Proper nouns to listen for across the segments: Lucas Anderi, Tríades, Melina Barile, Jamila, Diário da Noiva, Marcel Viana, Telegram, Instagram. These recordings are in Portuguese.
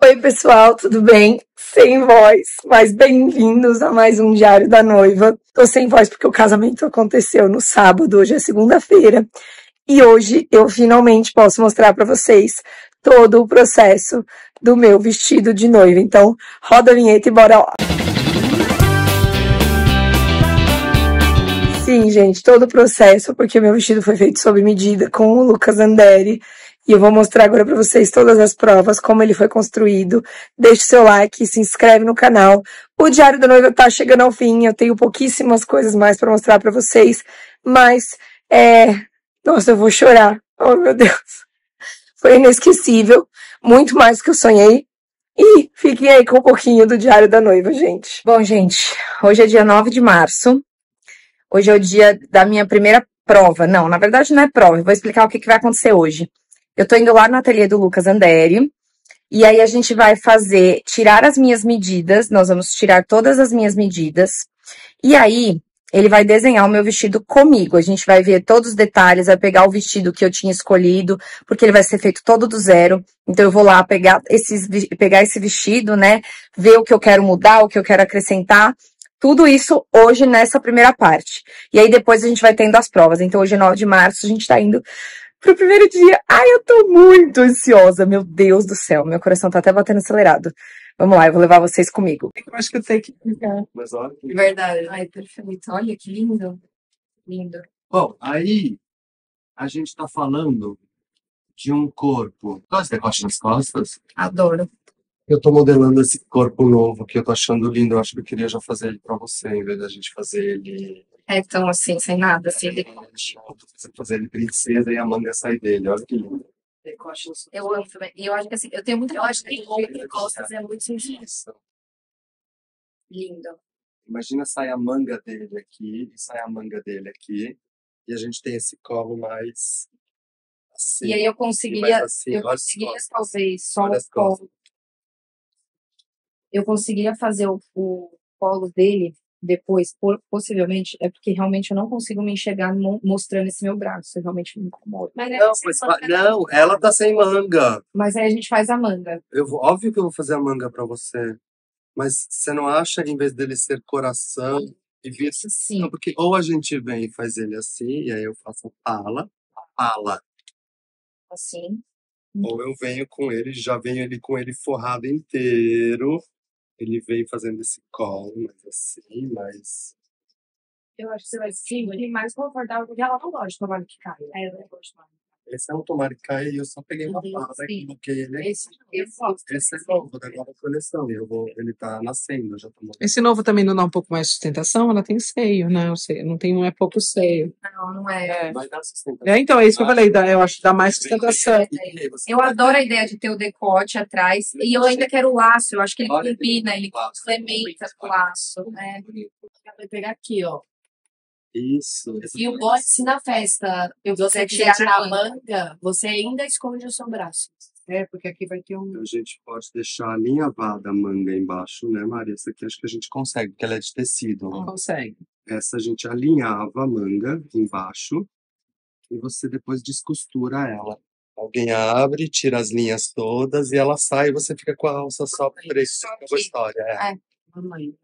Oi pessoal, tudo bem? Sem voz, mas bem-vindos a mais um Diário da Noiva. Tô sem voz porque o casamento aconteceu no sábado, hoje é segunda-feira. E hoje eu finalmente posso mostrar pra vocês todo o processo do meu vestido de noiva. Então, roda a vinheta e bora lá! Sim, gente, todo o processo, porque meu vestido foi feito sob medida com o Lucas Anderi. E eu vou mostrar agora pra vocês todas as provas, como ele foi construído. Deixe seu like, se inscreve no canal. O Diário da Noiva tá chegando ao fim, eu tenho pouquíssimas coisas mais pra mostrar pra vocês. Mas, nossa, eu vou chorar. Oh, meu Deus. Foi inesquecível, muito mais do que eu sonhei. E fiquem aí com um pouquinho do Diário da Noiva, gente. Bom, gente, hoje é dia 9 de março. Hoje é o dia da minha primeira prova. Não, na verdade não é prova, eu vou explicar o que vai acontecer hoje. Eu tô indo lá no ateliê do Lucas Anderi, e aí a gente vai tirar as minhas medidas, nós vamos tirar todas as minhas medidas, e aí ele vai desenhar o meu vestido comigo, a gente vai ver todos os detalhes, vai pegar o vestido que eu tinha escolhido, porque ele vai ser feito todo do zero, então eu vou lá pegar esse vestido, né, ver o que eu quero mudar, o que eu quero acrescentar, tudo isso hoje nessa primeira parte. E aí depois a gente vai tendo as provas, então hoje é 9 de março, a gente tá indo pro primeiro dia. Ai, eu tô muito ansiosa, meu Deus do céu. Meu coração tá até batendo acelerado. Vamos lá, eu vou levar vocês comigo. Eu acho que eu tenho que ligar. Mas olha que... Verdade. Ai, perfeito. Olha que lindo. Lindo. Bom, aí a gente tá falando de um corpo. Gosta de decote nas costas? Adoro. Eu tô modelando esse corpo novo que eu tô achando lindo. Eu acho que eu queria já fazer ele pra você, em vez da gente fazer ele... Então, assim, sem nada, sem decote. Você fazer ele princesa e a manga sai dele, olha que lindo. Decote. Eu amo também. E eu acho que assim, eu tenho muito decote de costas, é muito difícil. Lindo. Imagina, sai a manga dele aqui, e sai a manga dele aqui, e a gente tem esse colo mais assim. E aí eu conseguiria, assim, eu conseguiria talvez só o colo. Eu conseguiria fazer o colo dele depois, possivelmente, é porque realmente eu não consigo me enxergar mostrando esse meu braço, eu realmente me incomodo. Mas não, ela tá sem manga. Mas aí a gente faz a manga. Óbvio que eu vou fazer a manga pra você, mas você não acha que em vez dele ser coração e vir... Sim. Não, porque ou a gente vem e faz ele assim, e aí eu faço pala. Assim. Ou eu venho com ele, já venho ele com ele forrado inteiro. Ele vem fazendo esse colo, mas assim, mas... Eu acho que você vai ser mais confortável, porque ela não gosta de tomar que cai. Ela não gosta de tomar. Esse é um tomar que cai e eu só peguei uma fase aqui, porque ele... Esse é novo, da nova coleção, ele tá nascendo, eu já tomou. Esse novo também não dá um pouco mais de sustentação? Ela tem seio, né? Não é pouco seio. Não, não é. Vai dar sustentação. É, então, é isso que eu falei, eu acho que dá mais sustentação. Eu adoro a ideia de ter o decote atrás, e eu ainda quero o laço, eu acho que ele combina, ele complementa o laço, né? Vai pegar aqui, ó. Isso. E o bote, se na festa você tirar a manga, você ainda esconde o seu braço. É, porque aqui vai ter um... Então a gente pode deixar alinhavada a manga embaixo, né, Maria? Essa aqui acho que a gente consegue, porque ela é de tecido. Ó. Consegue. Essa a gente alinhava a manga embaixo e você depois descostura ela. Alguém abre, tira as linhas todas e ela sai e você fica com a alça só por isso. Acabou a história. É, mamãe.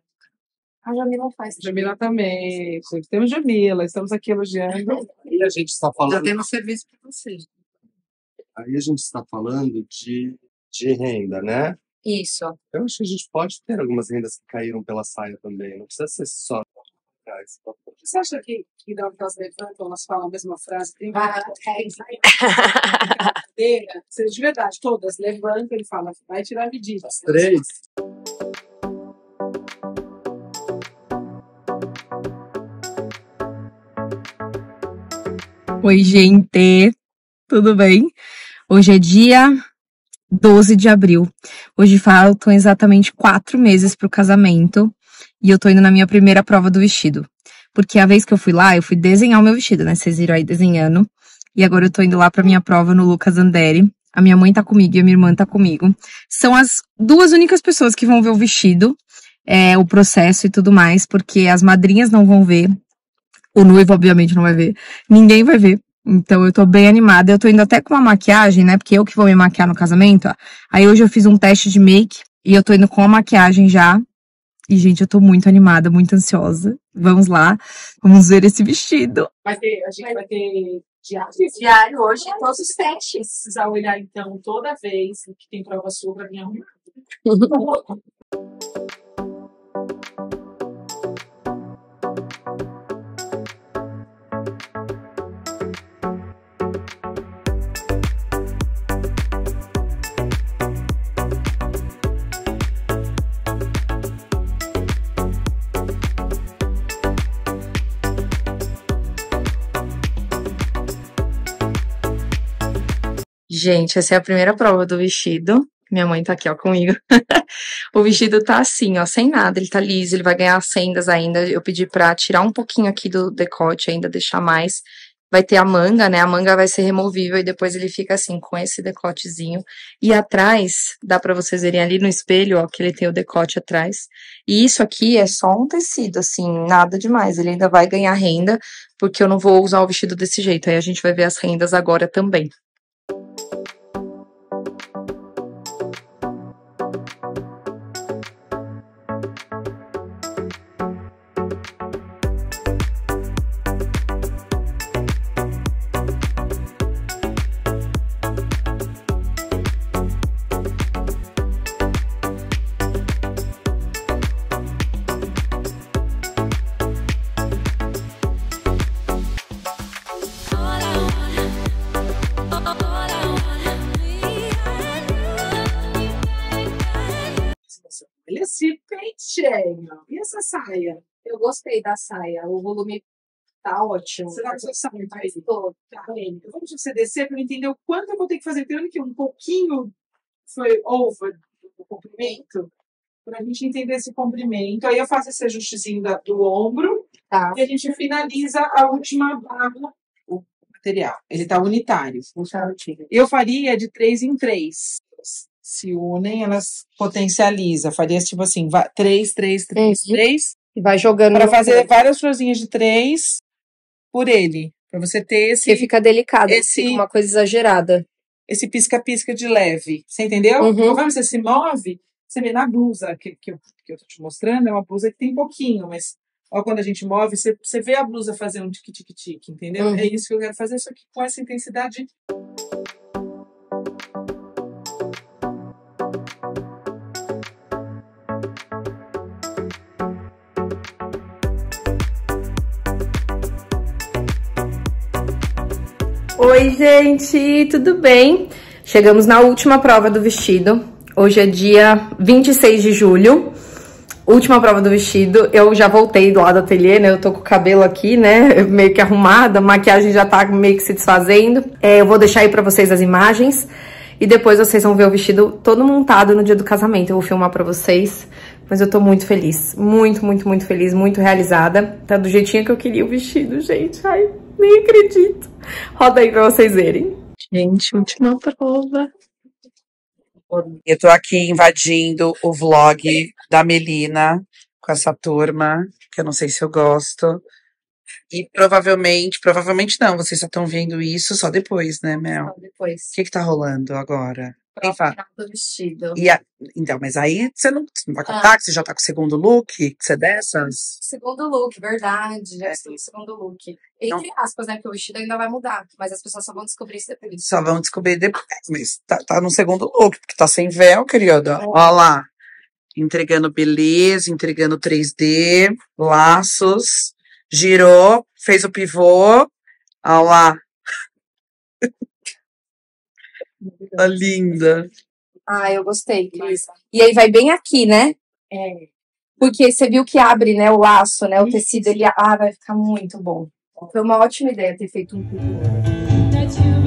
A Jamila faz. Jamila também. Temos Jamila, estamos aqui elogiando. E a gente está falando... Já temos serviço para vocês. Aí a gente está falando de renda, né? Isso. Eu acho que a gente pode ter algumas rendas que caíram pela saia também. Não precisa ser só... Você acha que na hora que elas levantam, elas falam a mesma frase? De verdade, todas levantam, ele fala, vai tirar medidas. Três? Oi, gente, tudo bem? Hoje é dia 12 de abril. Hoje faltam exatamente 4 meses pro casamento e eu tô indo na minha primeira prova do vestido. Porque a vez que eu fui lá, eu fui desenhar o meu vestido, né? Vocês viram aí desenhando. E agora eu tô indo lá pra minha prova no Lucas Anderi. A minha mãe tá comigo e a minha irmã tá comigo. São as 2 únicas pessoas que vão ver o vestido, o processo e tudo mais, porque as madrinhas não vão ver. O noivo, obviamente, não vai ver. Ninguém vai ver. Então eu tô bem animada. Eu tô indo até com uma maquiagem, né? Porque eu que vou me maquiar no casamento. Aí hoje eu fiz um teste de make e eu tô indo com a maquiagem já. E, gente, eu tô muito animada, muito ansiosa. Vamos lá, vamos ver esse vestido. A gente vai ter diário hoje, todos os testes. Precisa olhar, então, toda vez que tem prova sua pra vir arrumar. Gente, essa é a primeira prova do vestido. Minha mãe tá aqui, ó, comigo. O vestido tá assim, ó, sem nada. Ele tá liso, ele vai ganhar as sendas ainda. Eu pedi pra tirar um pouquinho aqui do decote ainda, deixar mais. Vai ter a manga, né? A manga vai ser removível e depois ele fica assim, com esse decotezinho. E atrás, dá pra vocês verem ali no espelho, ó, que ele tem o decote atrás. E isso aqui é só um tecido, assim, nada demais. Ele ainda vai ganhar renda, porque eu não vou usar o vestido desse jeito. Aí a gente vai ver as rendas agora também. Esse peitinho. E essa saia? Eu gostei da saia. O volume tá ótimo. Será que você sabe? Tá bem. Eu vou deixar você descer pra eu entender o quanto eu vou ter que fazer. Tendo que um pouquinho foi over o comprimento. Pra gente entender esse comprimento. Aí eu faço esse ajustezinho do ombro. Tá. E a gente finaliza a última barra. O material. Ele tá unitário. Eu faria de 3 em 3. Se unem, elas potencializa. Faria tipo assim, 3, 3, 3, 3. E vai jogando. Para fazer várias florzinhas de 3 por ele. Para você ter esse... Porque fica delicado, fica uma coisa exagerada. Esse pisca-pisca de leve. Você entendeu? Conforme você se move, você vê na blusa que eu tô te mostrando, é uma blusa que tem pouquinho, mas ó, quando a gente move, você vê a blusa fazendo um tique-tique-tique, entendeu? É isso que eu quero fazer, só que com essa intensidade... Oi, gente, tudo bem? Chegamos na última prova do vestido. Hoje é dia 26 de julho. Última prova do vestido. Eu já voltei do lado do ateliê, né? Eu tô com o cabelo aqui, né? Meio que arrumada. A maquiagem já tá meio que se desfazendo. Eu vou deixar aí pra vocês as imagens. E depois vocês vão ver o vestido todo montado no dia do casamento. Eu vou filmar pra vocês. Mas eu tô muito feliz. Muito, muito, muito feliz. Muito realizada. Tá do jeitinho que eu queria o vestido, gente. Ai, nem acredito. Roda aí pra vocês verem. Gente, última prova. Eu tô aqui invadindo o vlog da Melina com essa turma, que eu não sei se eu gosto. E provavelmente não, vocês só estão vendo isso só depois, né, Mel? Só depois. O que tá rolando agora? Do vestido. Então, mas aí você não vai contar que você já tá com o segundo look? Que você é dessas? Segundo look, verdade. Já estou no segundo look. Entre aspas, né? Porque o vestido ainda vai mudar. Mas as pessoas só vão descobrir isso depois. Só vão descobrir depois. Mas tá no segundo look, porque tá sem véu, querida. Ó lá. Entregando beleza, entregando 3D, laços. Girou, fez o pivô. Ó lá. Tá linda. Ah, eu gostei, Cris. E aí vai bem aqui, né? É. Porque você viu que abre, né, o laço, né? O tecido, ele vai ficar muito bom. Foi uma ótima ideia ter feito um pivô.